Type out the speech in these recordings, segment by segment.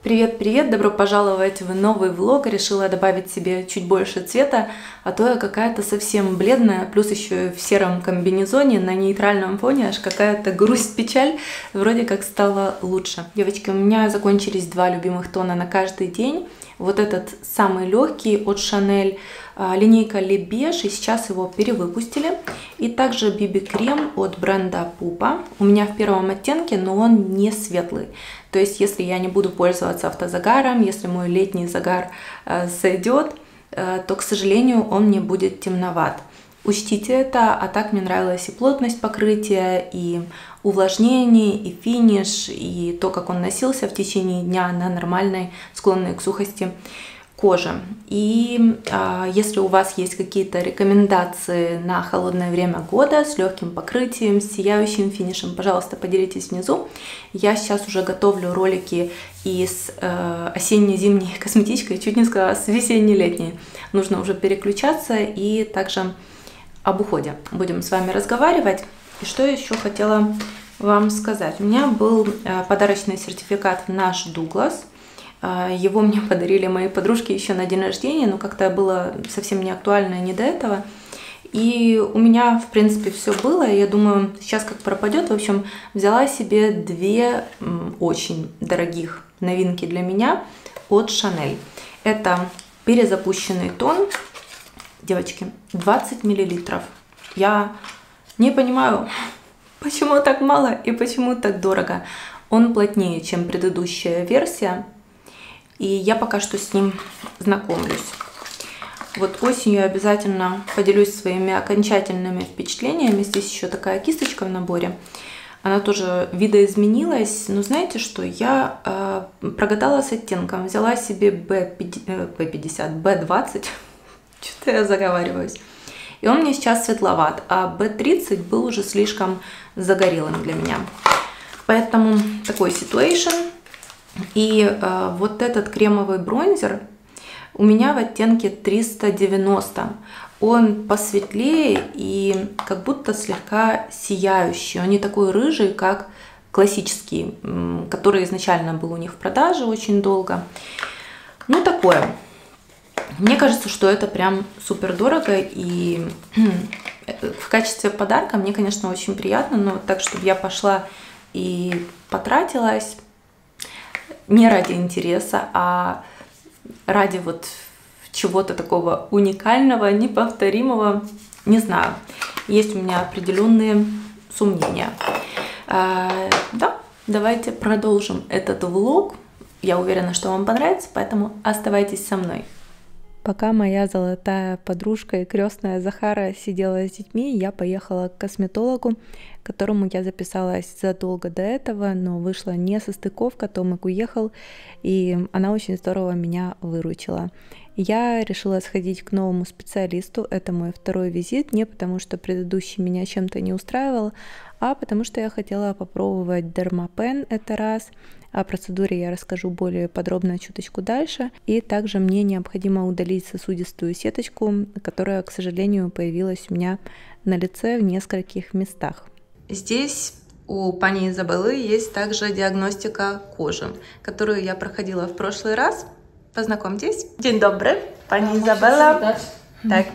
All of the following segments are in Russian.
Привет-привет! Добро пожаловать в новый влог. Решила добавить себе чуть больше цвета, а то я какая-то совсем бледная, плюс еще в сером комбинезоне на нейтральном фоне аж какая-то грусть-печаль. Вроде как стало лучше. Девочки, у меня закончились два любимых тона на каждый день. Вот этот самый легкий от Шанель, линейка Le Beige, и сейчас его перевыпустили. И также BB-крем от бренда Pupa. У меня в первом оттенке, но он не светлый. То есть, если я не буду пользоваться автозагаром, если мой летний загар сойдет, то, к сожалению, он не будет темноват. Учтите это, а так мне нравилась и плотность покрытия, и увлажнение, и финиш, и то, как он носился в течение дня на нормальной, склонной к сухости кожи. И если у вас есть какие-то рекомендации на холодное время года с легким покрытием, с сияющим финишем, пожалуйста, поделитесь внизу. Я сейчас уже готовлю ролики и с осенне-зимней косметичкой, чуть не сказала, с весенне-летней. Нужно уже переключаться, и также об уходе будем с вами разговаривать. И что я еще хотела вам сказать. У меня был подарочный сертификат «Наш Дуглас». Его мне подарили мои подружки еще на день рождения, но как-то было совсем не актуально, не до этого. И у меня, в принципе, все было. Я думаю, сейчас как пропадет. В общем, взяла себе две очень дорогих новинки для меня от Шанель. Это перезапущенный тон. Девочки, 20 мл. Я не понимаю, почему так мало и почему так дорого. Он плотнее, чем предыдущая версия. И я пока что с ним знакомлюсь. Вот осенью я обязательно поделюсь своими окончательными впечатлениями. Здесь еще такая кисточка в наборе. Она тоже видоизменилась. Но знаете что? Я прогадала с оттенком. Взяла себе B20. Что-то я заговариваюсь. И он мне сейчас светловат. А B30 был уже слишком загорелым для меня. Поэтому такой situation. И вот этот кремовый бронзер у меня в оттенке 390. Он посветлее и как будто слегка сияющий. Он не такой рыжий, как классический, который изначально был у них в продаже очень долго. Ну, такое. Мне кажется, что это прям супер дорого. И в качестве подарка мне, конечно, очень приятно. Но так, чтобы я пошла и потратилась... Не ради интереса, а ради вот чего-то такого уникального, неповторимого, не знаю. Есть у меня определенные сомнения. Да, давайте продолжим этот влог. Я уверена, что вам понравится, поэтому оставайтесь со мной. Пока моя золотая подружка и крестная Захара сидела с детьми, я поехала к косметологу, к которому я записалась задолго до этого, но вышла несостыковка, Томик уехал, и она очень здорово меня выручила. Я решила сходить к новому специалисту, это мой второй визит, не потому что предыдущий меня чем-то не устраивал, а потому что я хотела попробовать дермапен, это раз. О процедуре я расскажу более подробно чуточку дальше. И также мне необходимо удалить сосудистую сеточку, которая, к сожалению, появилась у меня на лице в нескольких местах. Здесь у пани Изабелы есть также диагностика кожи, которую я проходила в прошлый раз. Познакомьтесь. День добрый, пани Изабела. Так.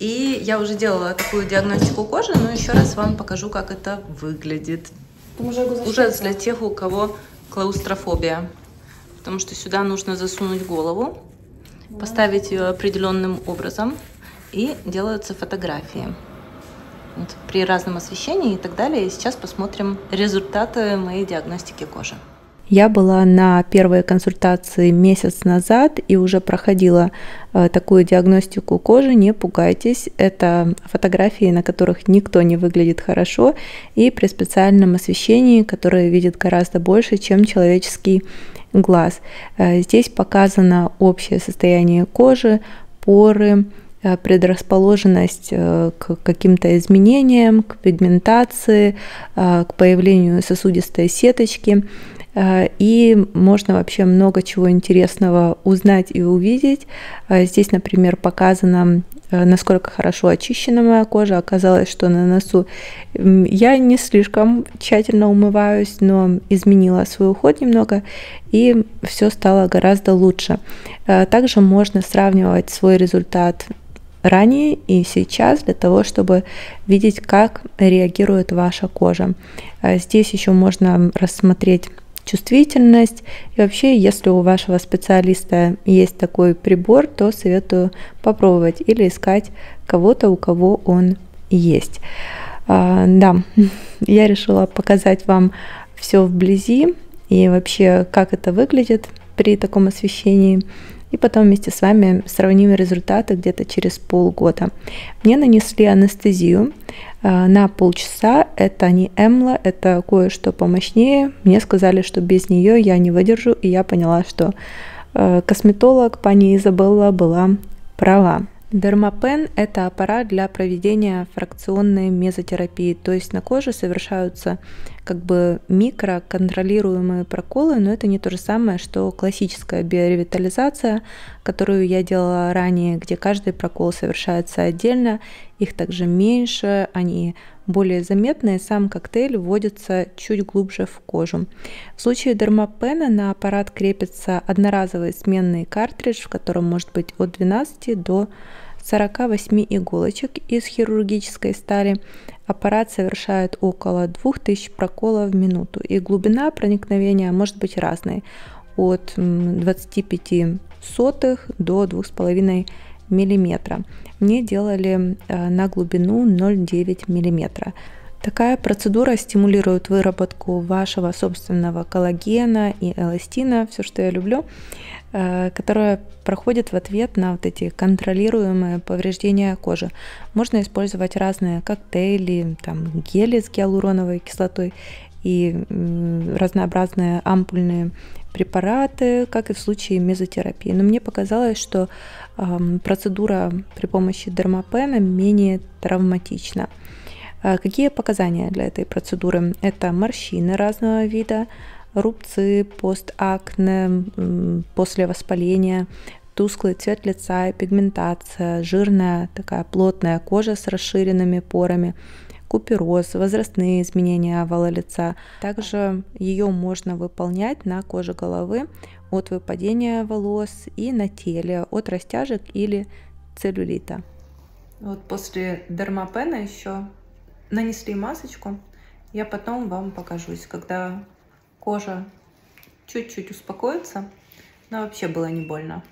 И я уже делала такую диагностику кожи, но еще раз вам покажу, как это выглядит. Уже для тех, у кого клаустрофобия, потому что сюда нужно засунуть голову, поставить ее определенным образом, и делаются фотографии вот, при разном освещении и так далее. И сейчас посмотрим результаты моей диагностики кожи. Я была на первой консультации месяц назад и уже проходила такую диагностику кожи. Не пугайтесь, это фотографии, на которых никто не выглядит хорошо, и при специальном освещении, которое видит гораздо больше, чем человеческий глаз. Здесь показано общее состояние кожи, поры, предрасположенность к каким-то изменениям, к пигментации, к появлению сосудистой сеточки. и можно вообще много чего интересного узнать и увидеть. Здесь, например, показано, насколько хорошо очищена моя кожа. Оказалось, что на носу я не слишком тщательно умываюсь, но изменила свой уход немного, и все стало гораздо лучше. Также можно сравнивать свой результат ранее и сейчас, для того чтобы видеть, как реагирует ваша кожа. Здесь еще можно рассмотреть чувствительность. И вообще, если у вашего специалиста есть такой прибор, то советую попробовать или искать кого-то, у кого он есть. Да, я решила показать вам все вблизи и вообще, как это выглядит при таком освещении. И потом вместе с вами сравним результаты где-то через полгода. Мне нанесли анестезию на полчаса. Это не эмла, это кое-что помощнее. Мне сказали, что без нее я не выдержу, и я поняла, что косметолог пани Изабелла была права. Дермапен – это аппарат для проведения фракционной мезотерапии, то есть на коже совершаются как бы микроконтролируемые проколы, но это не то же самое, что классическая биоревитализация, которую я делала ранее, где каждый прокол совершается отдельно, их также меньше, они более заметные, сам коктейль вводится чуть глубже в кожу. В случае дермапена на аппарат крепится одноразовый сменный картридж, в котором может быть от 12 до 48 иголочек из хирургической стали. Аппарат совершает около 2000 проколов в минуту, и глубина проникновения может быть разной, от 0,25 до 2,5 мм. Мне делали на глубину 0,9 мм. Такая процедура стимулирует выработку вашего собственного коллагена и эластина, все, что я люблю, которая проходит в ответ на вот эти контролируемые повреждения кожи. Можно использовать разные коктейли, там, гели с гиалуроновой кислотой и разнообразные ампульные препараты, как и в случае мезотерапии. Но мне показалось, что процедура при помощи дермапена менее травматична. Какие показания для этой процедуры? Это морщины разного вида, рубцы, постакне, после воспаления, тусклый цвет лица и пигментация, жирная такая плотная кожа с расширенными порами, купероз, возрастные изменения овала лица. Также ее можно выполнять на коже головы от выпадения волос и на теле от растяжек или целлюлита. Вот после дермапена еще нанесли масочку, я потом вам покажусь, когда кожа чуть-чуть успокоится, но вообще было не больно.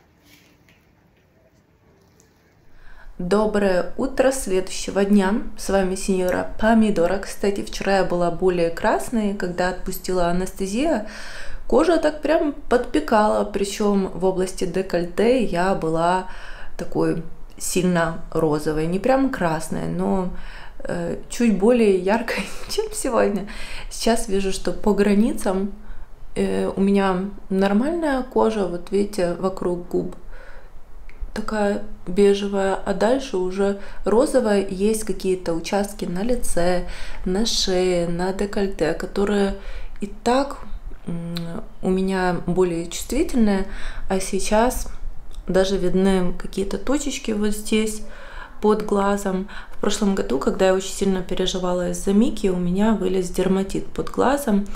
Доброе утро следующего дня, с вами сеньора Помидора. Кстати, вчера я была более красной, когда отпустила анестезия, кожа так прям подпекала, причем в области декольте я была такой сильно розовой, не прям красной, но чуть более яркой, чем сегодня. Сейчас вижу, что по границам у меня нормальная кожа, вот видите, вокруг губ такая бежевая, а дальше уже розовая. Есть какие-то участки на лице, на шее, на декольте, которые и так у меня более чувствительные, а сейчас даже видны какие-то точечки вот здесь под глазом. В прошлом году, когда я очень сильно переживала из-за мики, у меня вылез дерматит под глазом,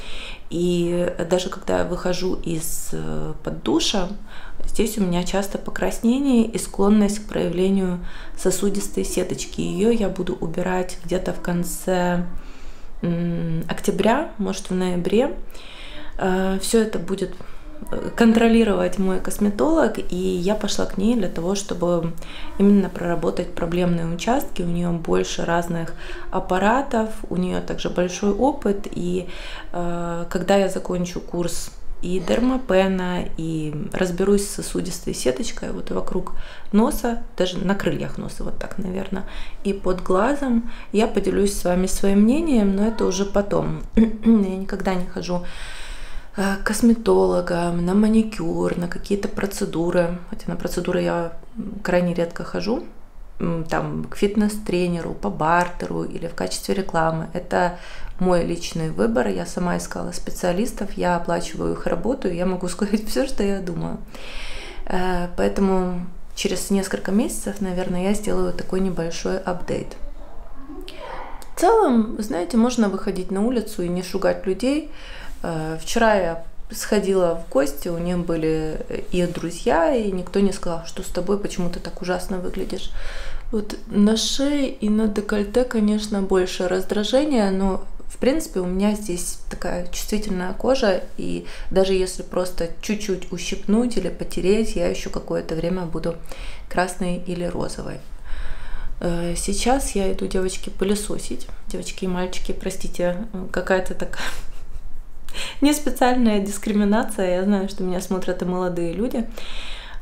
и даже когда я выхожу из-под душа, здесь у меня часто покраснение и склонность к проявлению сосудистой сеточки. Ее я буду убирать где-то в конце октября, может, в ноябре. Все это будет контролировать мой косметолог, и я пошла к ней для того, чтобы именно проработать проблемные участки. У нее больше разных аппаратов, у нее также большой опыт, и когда я закончу курс и дермапена, и разберусь с сосудистой сеточкой вот вокруг носа, даже на крыльях носа, вот так, наверное, и под глазом, я поделюсь с вами своим мнением, но это уже потом. Я никогда не хожу к косметологам, на маникюр, на какие-то процедуры, хотя на процедуры я крайне редко хожу, там, к фитнес-тренеру, по бартеру или в качестве рекламы. Это мой личный выбор. Я сама искала специалистов, я оплачиваю их работу, и я могу сказать все, что я думаю. Поэтому через несколько месяцев, наверное, я сделаю такой небольшой апдейт. В целом, знаете, можно выходить на улицу и не шугать людей. Вчера я сходила в гости, у них были и друзья, и никто не сказал, что с тобой, почему ты так ужасно выглядишь. Вот на шее и на декольте, конечно, больше раздражения, но в принципе у меня здесь такая чувствительная кожа, и даже если просто чуть-чуть ущипнуть или потереть, я еще какое-то время буду красной или розовой. Сейчас я иду, девочки, пылесосить. Девочки и мальчики, простите, какая-то такая не специальная дискриминация. Я знаю, что меня смотрят и молодые люди.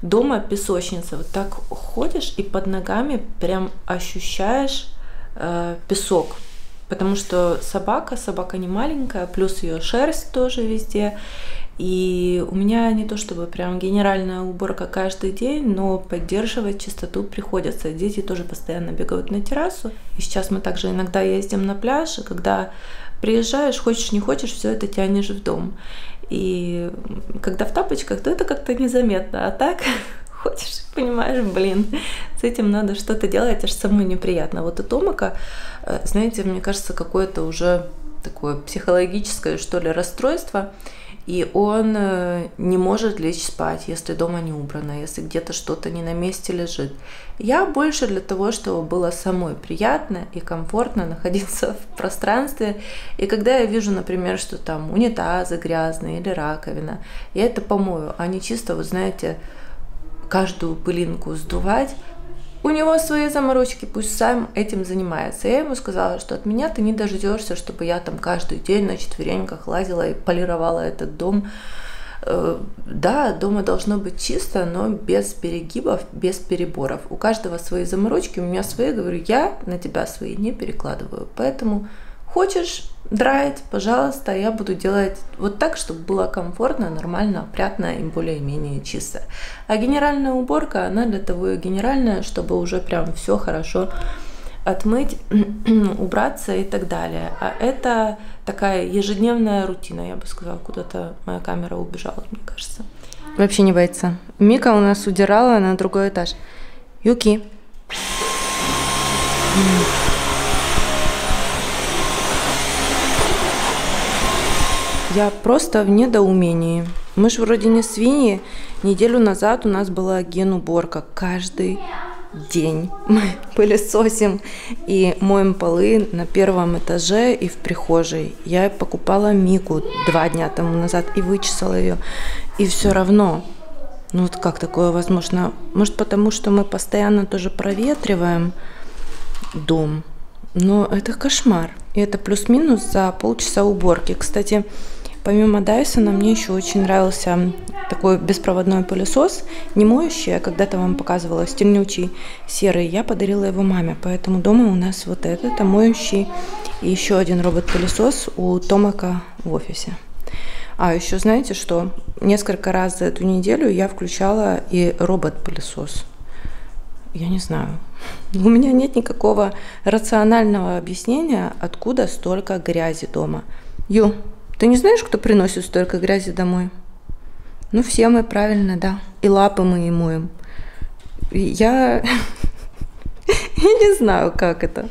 Дома песочница. Вот так ходишь и под ногами прям ощущаешь песок. Потому что собака не маленькая, плюс ее шерсть тоже везде. И у меня не то чтобы прям генеральная уборка каждый день, но поддерживать чистоту приходится. Дети тоже постоянно бегают на террасу. И сейчас мы также иногда ездим на пляж, и когда приезжаешь, хочешь не хочешь, все это тянешь в дом. И когда в тапочках, то это как-то незаметно, а так хочешь, понимаешь, блин, с этим надо что-то делать, аж самой неприятно. Вот от омака, знаете, мне кажется, какое-то уже такое психологическое, что ли, расстройство, и он не может лечь спать, если дома не убрано, если где-то что-то не на месте лежит. Я больше для того, чтобы было самой приятно и комфортно находиться в пространстве. И когда я вижу, например, что там унитазы грязные или раковина, я это помою, а не чисто, вы знаете, каждую пылинку сдувать. У него свои заморочки, пусть сам этим занимается. Я ему сказала, что от меня ты не дождешься, чтобы я там каждый день на четвереньках лазила и полировала этот дом. Да, дома должно быть чисто, но без перегибов, без переборов. У каждого свои заморочки, у меня свои, говорю, я на тебя свои не перекладываю. Поэтому хочешь драить, пожалуйста, я буду делать вот так, чтобы было комфортно, нормально, опрятно и более-менее чисто. А генеральная уборка, она для того и генеральная, чтобы уже прям все хорошо отмыть, убраться и так далее. А это такая ежедневная рутина, я бы сказала, куда-то моя камера убежала, мне кажется. Вообще не боится. Мика у нас удирала на другой этаж. Юки. Я просто в недоумении. Мы же вроде не свиньи. Неделю назад у нас была генуборка. Каждый день мы пылесосим и моем полы на первом этаже и в прихожей. Я покупала Мику 2 дня тому назад и вычесала ее. И все равно. Ну вот как такое возможно? Может, потому что мы постоянно тоже проветриваем дом. Но это кошмар. И это плюс-минус за полчаса уборки. Кстати, помимо Дайсона, мне еще очень нравился такой беспроводной пылесос, не моющий, я когда-то вам показывала, стильнючий, серый. Я подарила его маме, поэтому дома у нас вот это моющий. И еще один робот-пылесос у Томака в офисе. А еще знаете что? Несколько раз за эту неделю я включала и робот-пылесос. Я не знаю. У меня нет никакого рационального объяснения, откуда столько грязи дома. Ю, ты не знаешь, кто приносит столько грязи домой? Ну, все мы, правильно, да. И лапы мы и моем. Я не знаю, как это.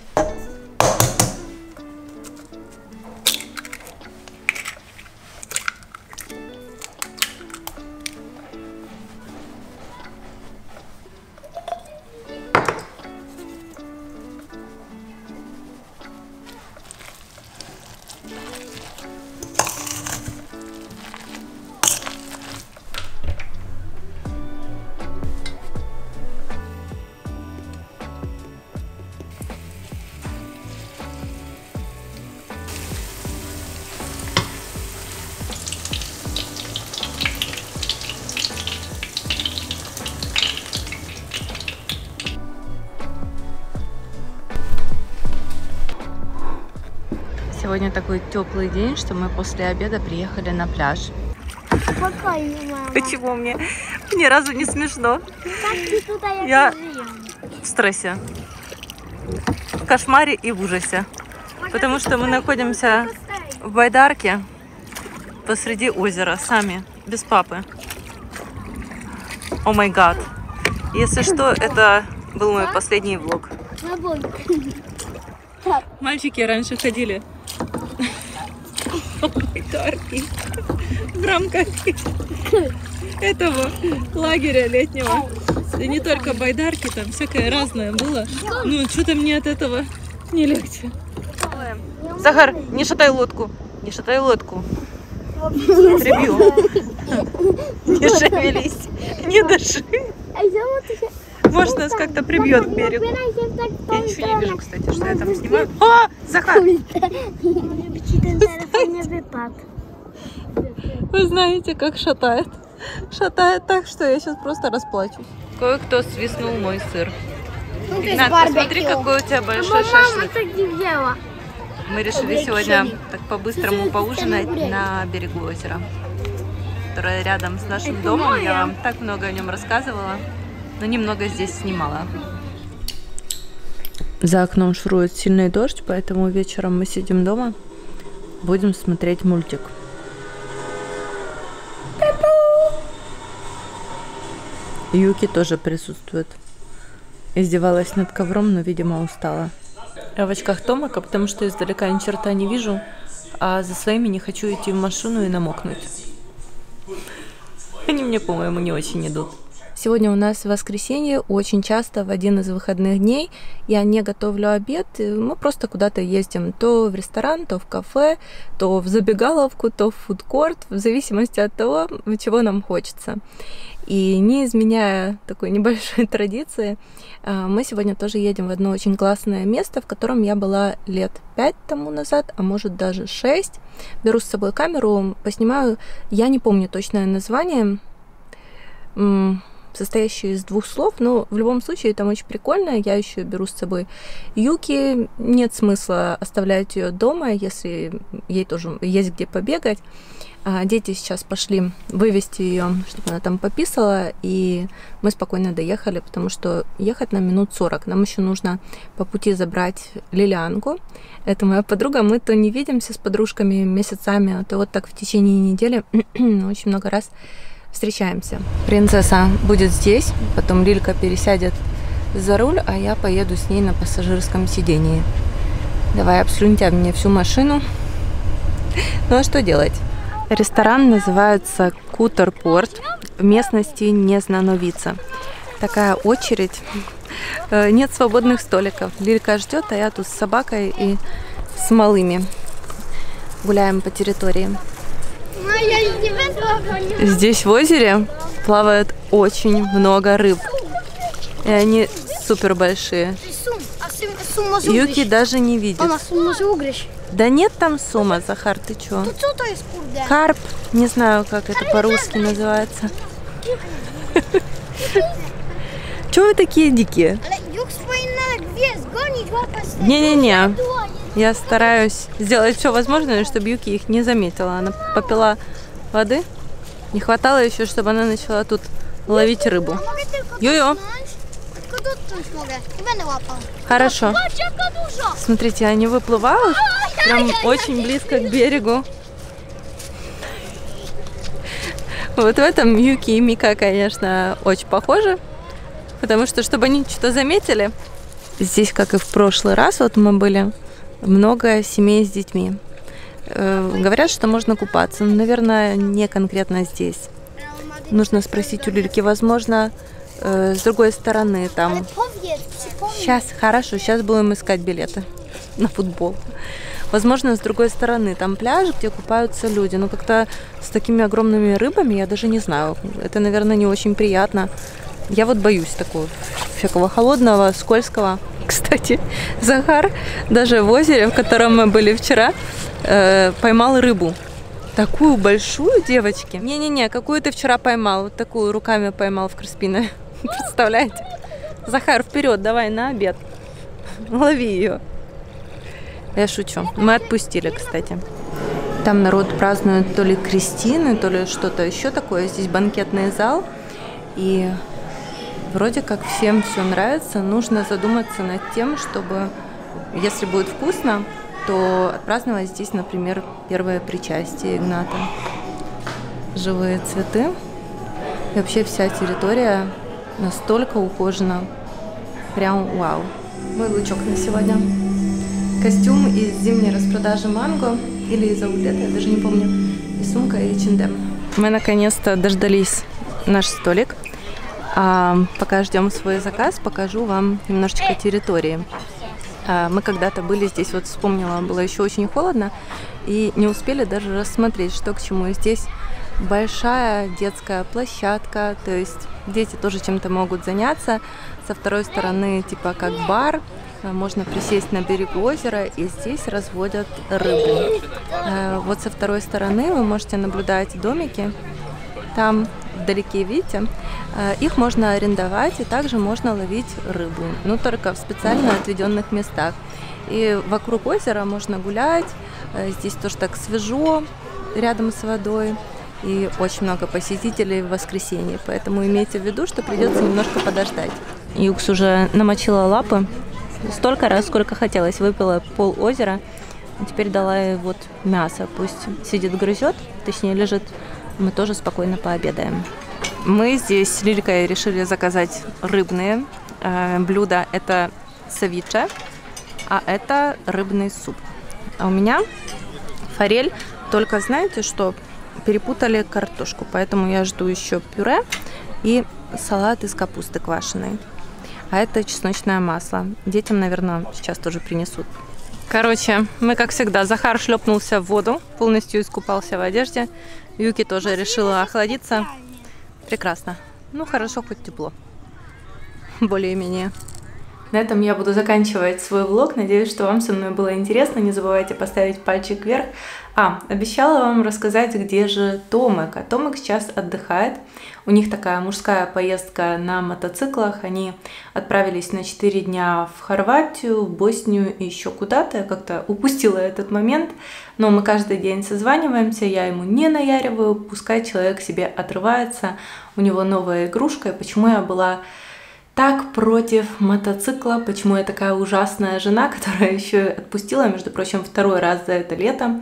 Сегодня такой теплый день, что мы после обеда приехали на пляж. Спокойно, мама. Почему мне? Мне разу не смешно. Как ты туда я в стрессе, в кошмаре и в ужасе. Потому что мы находимся в байдарке посреди озера, сами, без папы. О май гад. Если что, это был мой последний влог. Мальчики раньше ходили в байдарке в рамках этого лагеря летнего. И не только байдарки, там всякое разное было. Ну, что-то мне от этого не легче. Захар, не шатай лодку. Не шатай лодку. Отребил. Не шевелись. Не дыши. Может, нас как-то прибьет к берегу. Я ничего не вижу, кстати, что я там снимаю. О, Захар! Вы знаете, как шатает. Шатает так, что я сейчас просто расплачусь. Кое-кто свистнул мой сыр. Игнат, посмотри, какой у тебя большой шашлык. Мы решили сегодня так по-быстрому поужинать на берегу озера, которое рядом с нашим домом. Я вам так много о нем рассказывала, но немного здесь снимала. За окном шурует сильный дождь, поэтому вечером мы сидим дома, будем смотреть мультик. Юки тоже присутствует. Издевалась над ковром, но, видимо, устала. Я в очках Томака, потому что издалека ни черта не вижу, а за своими не хочу идти в машину и намокнуть. Они мне, по-моему, не очень идут. Сегодня у нас воскресенье, очень часто в один из выходных дней я не готовлю обед, мы просто куда-то ездим, то в ресторан, то в кафе, то в забегаловку, то в фудкорт, в зависимости от того, чего нам хочется. И не изменяя такой небольшой традиции, мы сегодня тоже едем в одно очень классное место, в котором я была лет 5 тому назад, а может даже 6. Беру с собой камеру, поснимаю, я не помню точное название, состоящую из 2 слов, но в любом случае там очень прикольно. Я еще беру с собой Юки, нет смысла оставлять ее дома, если ей тоже есть где побегать. Дети сейчас пошли вывести ее, чтобы она там пописала, и мы спокойно доехали, потому что ехать на минут 40. Нам еще нужно по пути забрать Лилианку. Это моя подруга, мы то не видимся с подружками месяцами, а то вот так в течение недели очень много раз встречаемся. Принцесса будет здесь, потом Лилька пересядет за руль, а я поеду с ней на пассажирском сидении. Давай, обслюнтяй мне всю машину. Ну а что делать? Ресторан называется Кутерпорт в местности Незнановица. Такая очередь, нет свободных столиков. Лилька ждет, а я тут с собакой и с малыми гуляем по территории. Здесь в озере плавает очень много рыб, и они супер большие. Юки даже не видит. Да нет там сума, Захар, ты чё? Карп, не знаю, как это по-русски называется. Чё вы такие дикие? Не-не-не. Я стараюсь сделать все возможное, чтобы Юки их не заметила. Она попила воды. Не хватало еще, чтобы она начала тут ловить рыбу. Йо-йо. Хорошо. Смотрите, они выплывают прям очень близко к берегу. Вот в этом Юки и Мика, конечно, очень похожи. Потому что, чтобы они что-то заметили, здесь, как и в прошлый раз, вот мы были, много семей с детьми. Говорят, что можно купаться. Но, наверное, не конкретно здесь. Нужно спросить у Лильки. Возможно, с другой стороны там. Сейчас, хорошо, сейчас будем искать билеты на футбол. Возможно, с другой стороны там пляж, где купаются люди. Но как-то с такими огромными рыбами я даже не знаю. Это, наверное, не очень приятно. Я вот боюсь такого всякого холодного, скользкого. Кстати, Захар даже в озере, в котором мы были вчера, поймал рыбу. Такую большую, девочки. Не-не-не, какую ты вчера поймал? Вот такую руками поймал в Краспино. Представляете? Захар, вперед, давай на обед. Лови ее. Я шучу. Мы отпустили, кстати. Там народ празднует то ли крестины, то ли что-то еще такое. Здесь банкетный зал. И Вроде как всем все нравится, нужно задуматься над тем, чтобы, если будет вкусно, то отпраздновать здесь, например, первое причастие Игната. Живые цветы. И вообще вся территория настолько ухожена. Прям вау. Мой лучок на сегодня. Костюм из зимней распродажи Манго или из аутлета, я даже не помню. И сумка, и H&M. Мы наконец-то дождались наш столик. Пока ждем свой заказ, покажу вам немножечко территории. Мы когда-то были здесь, вот вспомнила, было еще очень холодно, и не успели даже рассмотреть, что к чему. Здесь большая детская площадка, то есть дети тоже чем-то могут заняться. Со второй стороны, типа как бар, можно присесть на берегу озера, и здесь разводят рыбу. Вот со второй стороны вы можете наблюдать домики, там вдалеке, видите, их можно арендовать, и также можно ловить рыбу, но только в специально отведенных местах. И вокруг озера можно гулять, здесь тоже так свежо, рядом с водой, и очень много посетителей в воскресенье, поэтому имейте в виду, что придется немножко подождать. Юкс уже намочила лапы столько раз, сколько хотелось, выпила пол озера, теперь дала ей вот мясо, пусть сидит грызет, точнее лежит. Мы тоже спокойно пообедаем. Мы здесь с Лилькой решили заказать рыбные блюда. Это савиче, а это рыбный суп. А у меня форель. Только знаете, что перепутали картошку, поэтому я жду еще пюре и салат из капусты квашеной. А это чесночное масло. Детям, наверное, сейчас тоже принесут. Короче, мы, как всегда, Захар шлепнулся в воду, полностью искупался в одежде. Юки тоже решила охладиться. Прекрасно. Ну, хорошо, хоть тепло. Более-менее. На этом я буду заканчивать свой влог. Надеюсь, что вам со мной было интересно. Не забывайте поставить пальчик вверх. Обещала вам рассказать, где же Томик. А Томик сейчас отдыхает. У них такая мужская поездка на мотоциклах. Они отправились на 4 дня в Хорватию, в Боснию и еще куда-то. Я как-то упустила этот момент. Но мы каждый день созваниваемся, я ему не наяриваю. Пускай человек себе отрывается. У него новая игрушка. И почему я была так против мотоцикла, почему я такая ужасная жена, которая еще отпустила, между прочим, второй раз за это лето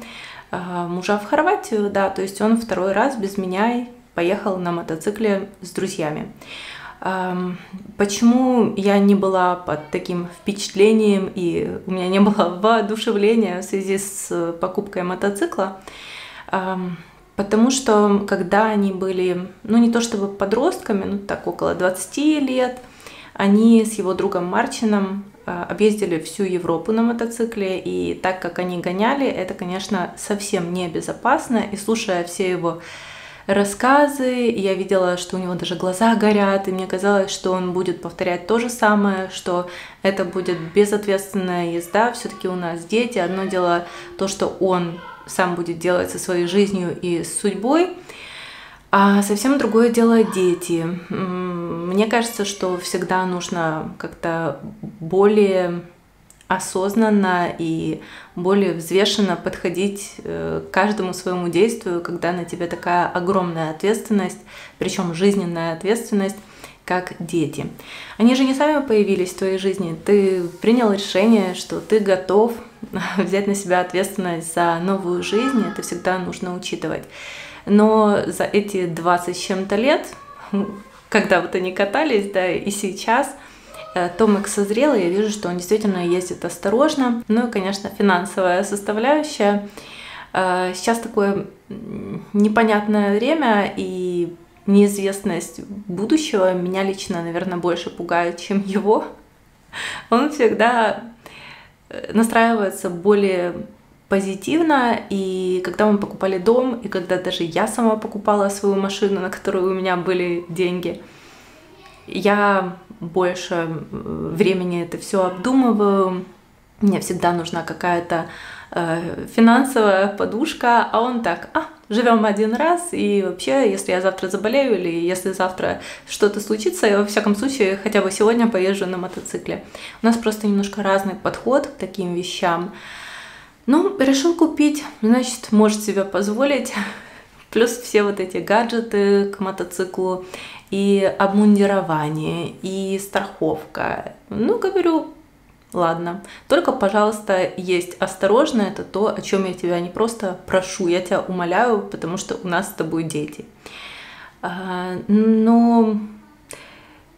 мужа в Хорватию, да, то есть он второй раз без меня поехал на мотоцикле с друзьями. Почему я не была под таким впечатлением и у меня не было воодушевления в связи с покупкой мотоцикла? Потому что когда они были, ну не то чтобы подростками, ну так около 20 лет, они с его другом Марчином объездили всю Европу на мотоцикле, и так как они гоняли, это, конечно, совсем небезопасно, и слушая все его рассказы, я видела, что у него даже глаза горят, и мне казалось, что он будет повторять то же самое, что это будет безответственная езда, все-таки у нас дети, одно дело то, что он сам будет делать со своей жизнью и с судьбой, а совсем другое дело дети. Мне кажется, что всегда нужно как-то более осознанно и более взвешенно подходить к каждому своему действию, когда на тебе такая огромная ответственность, причем жизненная ответственность, как дети. Они же не сами появились в твоей жизни. Ты принял решение, что ты готов взять на себя ответственность за новую жизнь. Это всегда нужно учитывать. Но за эти 20 с чем-то лет, когда вот они катались, да, и сейчас, Томик созрел, и я вижу, что он действительно ездит осторожно. Ну и, конечно, финансовая составляющая. Сейчас такое непонятное время, и неизвестность будущего меня лично, наверное, больше пугает, чем его. Он всегда настраивается более позитивно, и когда мы покупали дом, и когда даже я сама покупала свою машину, на которую у меня были деньги, я больше времени это все обдумываю, мне всегда нужна какая-то финансовая подушка, а он так, живем один раз, и вообще, если я завтра заболею или если завтра что-то случится, я, во всяком случае, хотя бы сегодня поезжу на мотоцикле. У нас просто немножко разный подход к таким вещам. Ну, решил купить, значит, может себе позволить. Плюс все вот эти гаджеты к мотоциклу и обмундирование, и страховка. Ну, говорю, ладно. Только, пожалуйста, есть осторожно, это то, о чем я тебя не просто прошу, я тебя умоляю, потому что у нас с тобой дети. Но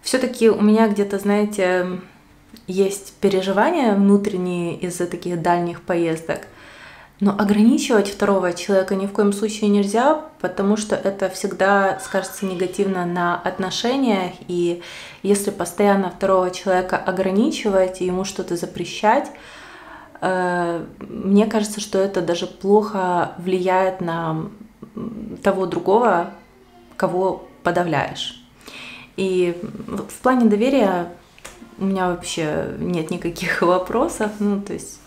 все-таки у меня где-то, знаете, есть переживания внутренние из-за таких дальних поездок. Но ограничивать второго человека ни в коем случае нельзя, потому что это всегда скажется негативно на отношениях. И если постоянно второго человека ограничивать и ему что-то запрещать, мне кажется, что это даже плохо влияет на того другого, кого подавляешь. И в плане доверия у меня вообще нет никаких вопросов, ну, то есть...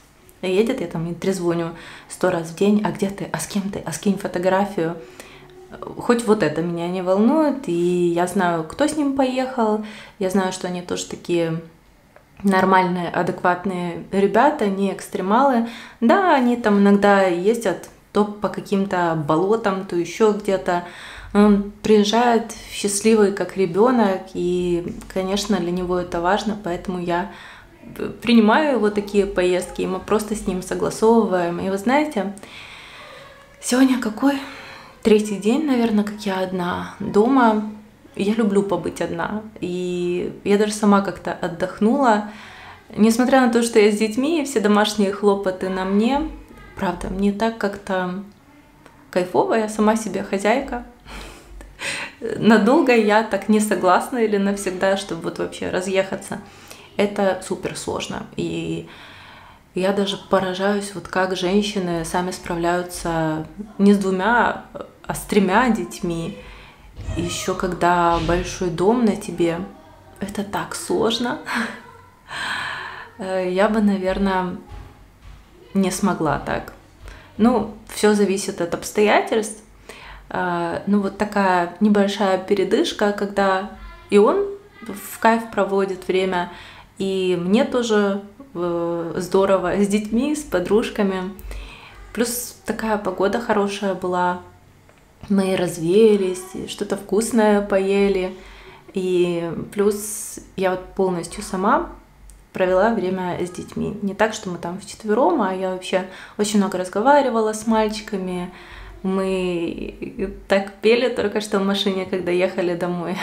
едет, я там и трезвоню 100 раз в день, а где ты, а с кем ты, а скинь фотографию. Хоть вот это меня не волнует, и я знаю, кто с ним поехал, я знаю, что они тоже такие нормальные, адекватные ребята, не экстремалы. Да, они там иногда ездят то по каким-то болотам, то еще где-то. Он приезжает счастливый, как ребенок, и, конечно, для него это важно, поэтому я принимаю его такие поездки, и мы просто с ним согласовываем. И вы знаете, сегодня какой? 3-й день, наверное, как я одна дома. Я люблю побыть одна. И я даже сама как-то отдохнула. Несмотря на то, что я с детьми, и все домашние хлопоты на мне, правда, мне так как-то кайфово, я сама себе хозяйка. Надолго я так не согласна или навсегда, чтобы вот вообще разъехаться. Это супер сложно, и я даже поражаюсь, вот как женщины сами справляются не с 2, а с 3 детьми. Еще когда большой дом на тебе, это так сложно. Я бы, наверное, не смогла так. Ну, все зависит от обстоятельств. Ну, вот такая небольшая передышка, когда и он в кайф проводит время, и мне тоже здорово с детьми, с подружками. Плюс такая погода хорошая была. Мы развеялись, что-то вкусное поели. И плюс я вот полностью сама провела время с детьми. Не так, что мы там вчетвером, а я вообще очень много разговаривала с мальчиками. Мы так пели только что в машине, когда ехали домой.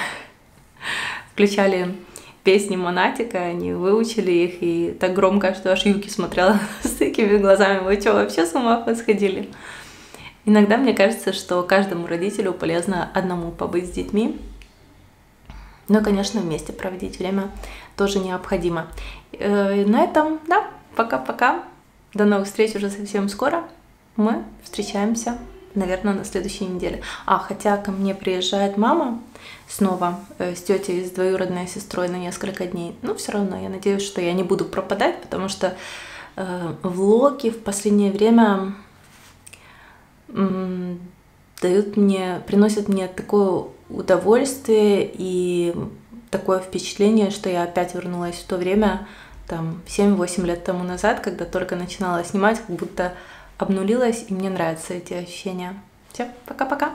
Включали песни Монатика, они выучили их, и так громко, что аж Юки смотрела с такими глазами. Вы что, вообще с ума посходили? Иногда мне кажется, что каждому родителю полезно одному побыть с детьми. Но, конечно, вместе проводить время тоже необходимо. На этом, да, пока-пока. До новых встреч уже совсем скоро. Мы встречаемся, наверное, на следующей неделе. Хотя ко мне приезжает мама снова с тетей, с двоюродной сестрой на несколько дней. Но все равно я надеюсь, что я не буду пропадать, потому что влоги в последнее время приносят мне такое удовольствие и такое впечатление, что я опять вернулась в то время, там, 7-8 лет тому назад, когда только начинала снимать, как будто обнулилась, и мне нравятся эти ощущения. Все, пока-пока!